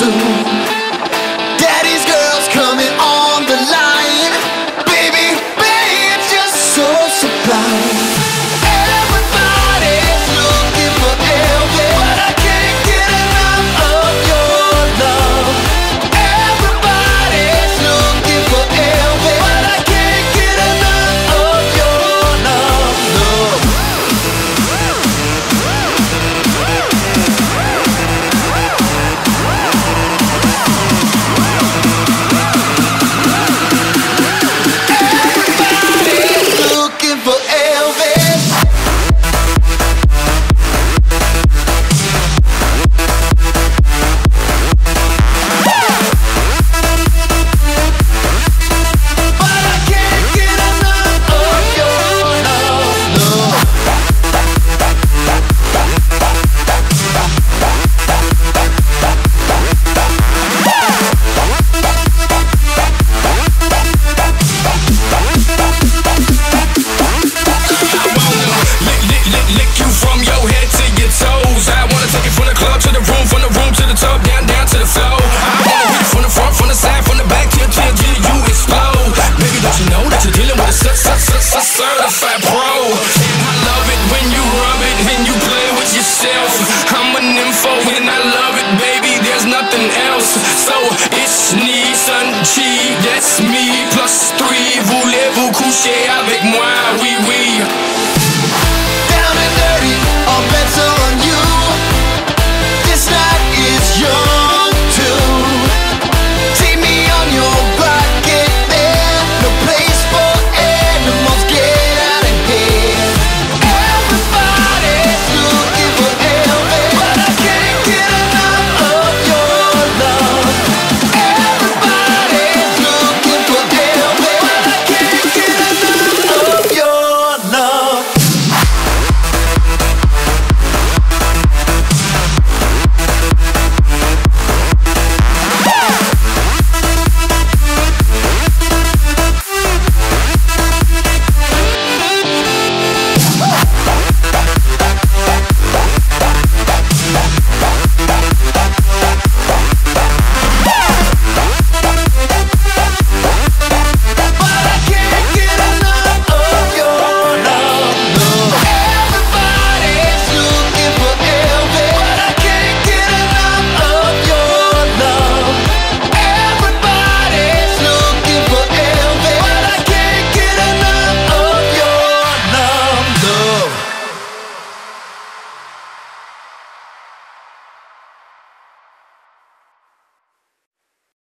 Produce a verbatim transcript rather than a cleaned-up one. soon. Daddy's girl's coming on the line. Baby, baby, it's just so sublime. Everybody's looking for Elvis, but I can't get enough of your love. Everybody's looking for Elvis, but I can't get enough of your love. No. Certified pro, and I love it when you rub it and you play with yourself. I'm an info and I love it, baby, there's nothing else. So it's Nissan G, that's me, plus three, voulez-vous coucher avec moi, oui, oui.